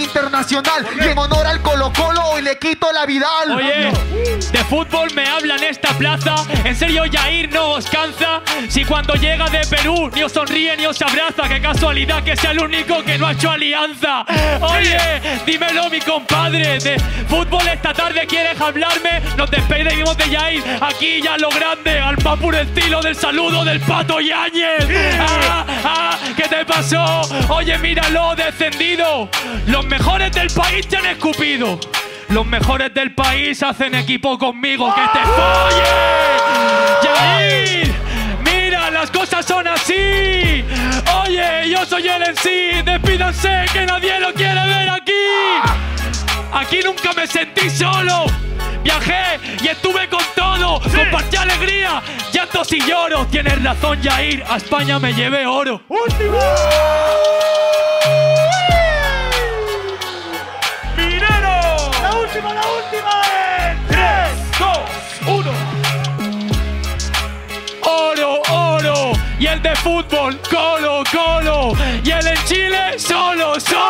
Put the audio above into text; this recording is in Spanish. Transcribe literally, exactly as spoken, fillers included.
internacional. Y en honor al Colo-Colo hoy le quito la Vidal. Oye, de fútbol me hablan en esta plaza. En serio, Jair, no os cansa. Si cuando llega de Perú ni os sonríe ni os abraza. Qué casualidad que sea el único que no ha hecho alianza. Oye, dímelo, mi compadre. De fútbol esta tarde quieres hablarme. Nos despedimos de Jair. Aquí ya lo grande. Al más puro estilo del saludo del Pato Yáñez. Ah, ah, ¿qué te pasó? Oye, míralo, descendido. Los mejores del país te han escupido. Los mejores del país hacen equipo conmigo. ¡Que te follen! ¡Jair! ¡Mira, las cosas son así! Oye, yo soy el M C. Despídanse, que nadie lo quiere ver aquí. Aquí nunca me sentí solo. Viajé y estuve con todo. Sí. Compartí alegría, llantos y lloros. Tienes razón, Jair. A España me llevé oro. ¡Último! La última en tres, dos, uno. Oro, oro. Y el de fútbol, Colo-Colo. Y el en Chile, solo, solo.